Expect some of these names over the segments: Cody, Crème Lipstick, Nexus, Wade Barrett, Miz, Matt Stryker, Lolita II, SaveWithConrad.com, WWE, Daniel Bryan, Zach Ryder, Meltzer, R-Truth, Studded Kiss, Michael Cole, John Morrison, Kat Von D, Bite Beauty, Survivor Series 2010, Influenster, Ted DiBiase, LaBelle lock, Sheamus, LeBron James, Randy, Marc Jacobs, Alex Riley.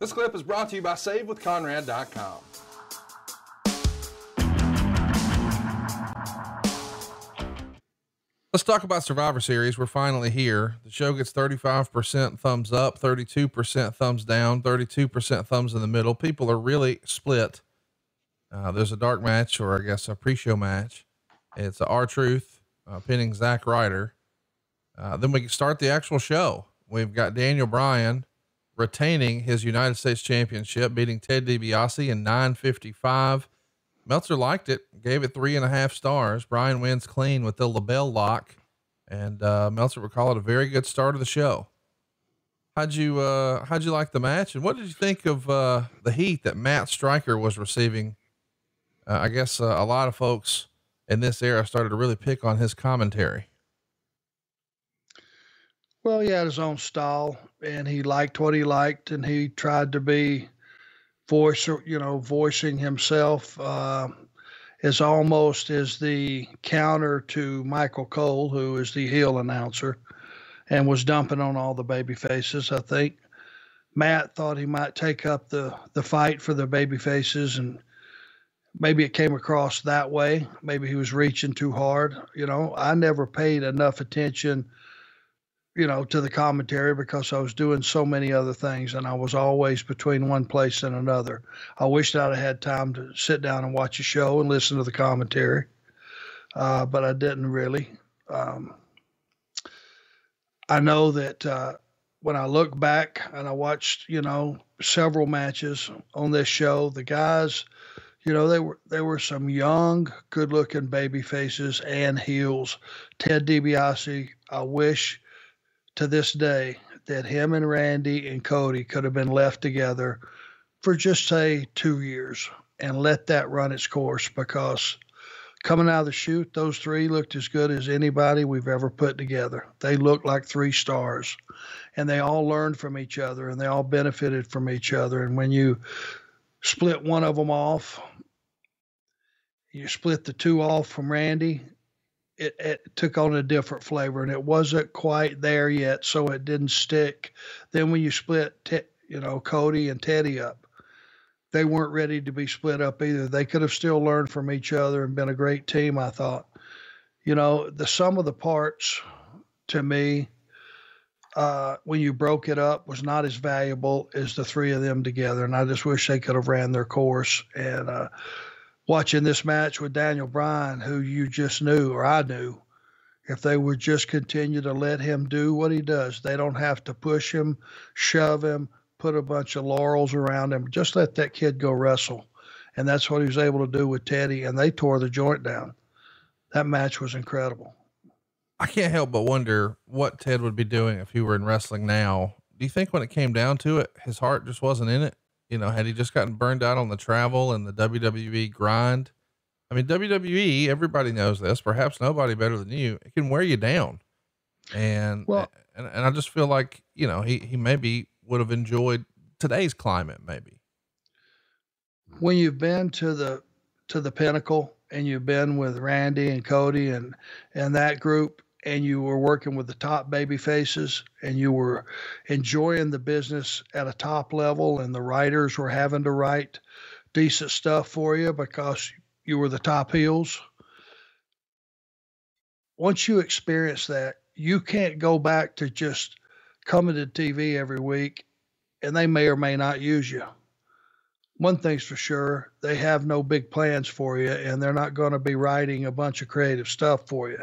This clip is brought to you by SaveWithConrad.com. Let's talk about Survivor Series. We're finally here. The show gets 35% thumbs up, 32% thumbs down, 32% thumbs in the middle. People are really split. There's a dark match, or I guess a pre-show match. It's R-Truth pinning Zach Ryder. Then we can start the actual show. We've got Daniel Bryan retaining his United States Championship, beating Ted DiBiase in 9:55. Meltzer liked it, gave it 3.5 stars. Bryan wins clean with the LaBelle lock, and Meltzer would call it a very good start of the show. How'd you like the match, and what did you think of the heat that Matt Stryker was receiving? I guess a lot of folks in this era started to really pick on his commentary. Well, he had his own style, and he liked what he liked, and he tried to be voicing himself, is almost as the counter to Michael Cole, who is the heel announcer and was dumping on all the baby faces. I think Matt thought he might take up the fight for the baby faces, and maybe it came across that way. Maybe he was reaching too hard. You know, I never paid enough attention, you know, to the commentary because I was doing so many other things, and I was always between one place and another. I wished I'd have had time to sit down and watch a show and listen to the commentary, but I didn't really. I know that when I look back and I watched, you know, several matches on this show, the guys, you know, they were some young, good-looking baby faces and heels. Ted DiBiase, I wish to this day that him and Randy and Cody could have been left together for just say 2 years and let that run its course, because coming out of the chute, those three looked as good as anybody we've ever put together. They looked like three stars, and they all learned from each other, and they all benefited from each other. And when you split one of them off, you split the two off from Randy, it took on a different flavor, and it wasn't quite there yet, so it didn't stick. Then when you split, Cody and Teddy up, they weren't ready to be split up either. They could have still learned from each other and been a great team, I thought. You know, the sum of the parts, to me, when you broke it up, was not as valuable as the three of them together, and I just wish they could have ran their course. And watching this match with Daniel Bryan, who you just knew, or I knew, if they would just continue to let him do what he does, they don't have to push him, shove him, put a bunch of laurels around him. Just let that kid go wrestle. And that's what he was able to do with Teddy, and they tore the joint down. That match was incredible. I can't help but wonder what Ted would be doing if he were in wrestling now. Do you think when it came down to it, his heart just wasn't in it? You know, had he just gotten burned out on the travel and the WWE grind? I mean, WWE, everybody knows this, perhaps nobody better than you. It can wear you down. And, well, and I just feel like, you know, he maybe would have enjoyed today's climate. Maybe when you've been to the pinnacle, and you've been with Randy and Cody and that group, and you were working with the top baby faces, and you were enjoying the business at a top level, and the writers were having to write decent stuff for you because you were the top heels. Once you experience that, you can't go back to just coming to TV every week, and they may or may not use you. One thing's for sure, they have no big plans for you, and they're not going to be writing a bunch of creative stuff for you.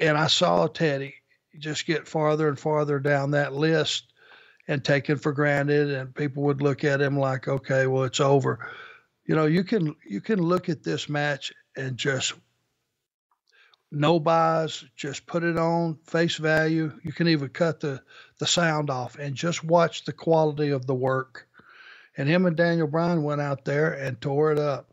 And I saw Teddy just get farther and farther down that list and taken for granted. And people would look at him like, okay, well, it's over. You know, you can look at this match and just no buys, just put it on face value. You can even cut the sound off and just watch the quality of the work. And him and Daniel Bryan went out there and tore it up.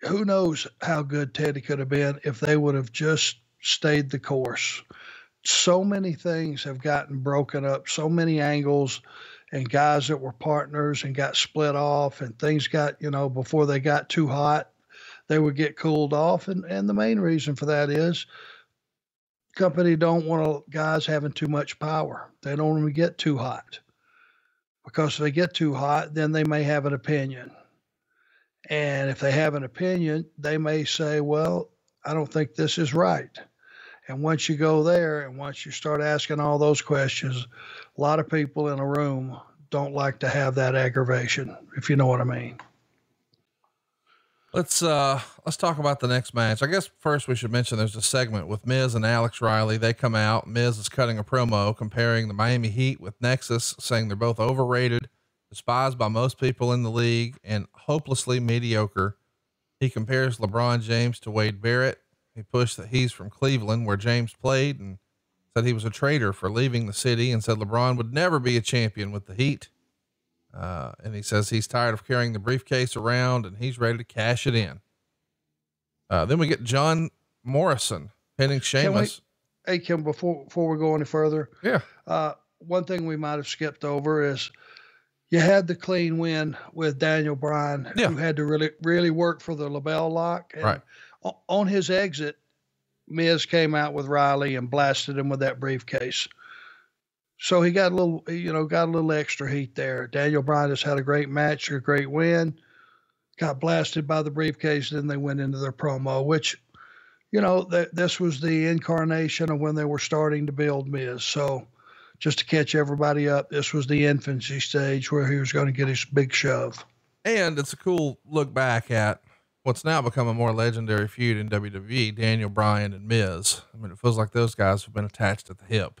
Who knows how good Teddy could have been if they would have just stayed the course. So many things have gotten broken up, so many angles, and guys that were partners and got split off, and things got, you know, before they got too hot, they would get cooled off. And the main reason for that is company don't want guys having too much power. They don't want to get too hot. because if they get too hot, then they may have an opinion. And if they have an opinion, they may say, well, I don't think this is right. And once you go there and once you start asking all those questions, a lot of people in a room don't like to have that aggravation, if you know what I mean. Let's talk about the next match. I guess first we should mention there's a segment with Miz and Alex Riley. They come out. Miz is cutting a promo comparing the Miami Heat with Nexus, saying they're both overrated, despised by most people in the league, and hopelessly mediocre. He compares LeBron James to Wade Barrett. He pushed that he's from Cleveland, where James played, and said he was a traitor for leaving the city, and said LeBron would never be a champion with the Heat. And he says he's tired of carrying the briefcase around and he's ready to cash it in. Then we get John Morrison pinning Sheamus. Hey, Kim, before we go any further, yeah. One thing we might have skipped over is you had the clean win with Daniel Bryan, yeah, who had to really work for the LaBelle lock. And right on his exit, Miz came out with Riley and blasted him with that briefcase. So he got a little, you know, got a little extra heat there. Daniel Bryan has had a great match, a great win, got blasted by the briefcase. Then they went into their promo, which, you know, this was the incarnation of when they were starting to build Miz. So just to catch everybody up, this was the infancy stage where he was going to get his big shove. And it's a cool look back at what's now become a more legendary feud in WWE, Daniel Bryan and Miz. I mean, it feels like those guys have been attached at the hip.